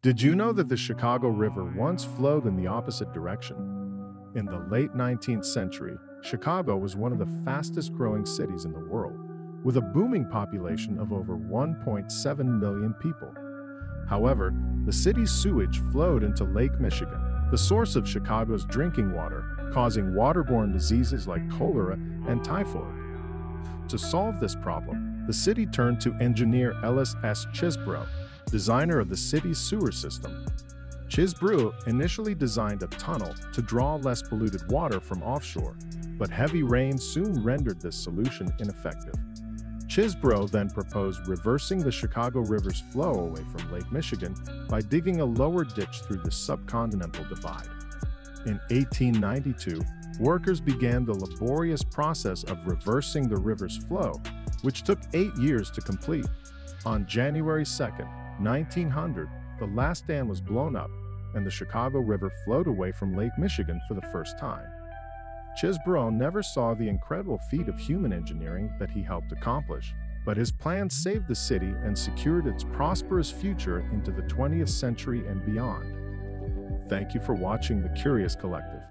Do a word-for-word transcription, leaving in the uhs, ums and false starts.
Did you know that the Chicago River once flowed in the opposite direction? In the late nineteenth century, Chicago was one of the fastest-growing cities in the world, with a booming population of over one point seven million people. However, the city's sewage flowed into Lake Michigan, the source of Chicago's drinking water, causing waterborne diseases like cholera and typhoid. To solve this problem, the city turned to engineer Ellis S. Chesbrough, designer of the city's sewer system. Chesbrough initially designed a tunnel to draw less polluted water from offshore, but heavy rain soon rendered this solution ineffective. Chesbrough then proposed reversing the Chicago River's flow away from Lake Michigan by digging a lower ditch through the subcontinental divide. In eighteen ninety-two, workers began the laborious process of reversing the river's flow, which took eight years to complete. On January second, nineteen hundred, the last dam was blown up, and the Chicago River flowed away from Lake Michigan for the first time. Chesbrough never saw the incredible feat of human engineering that he helped accomplish, but his plan saved the city and secured its prosperous future into the twentieth century and beyond. Thank you for watching The Curious Collective.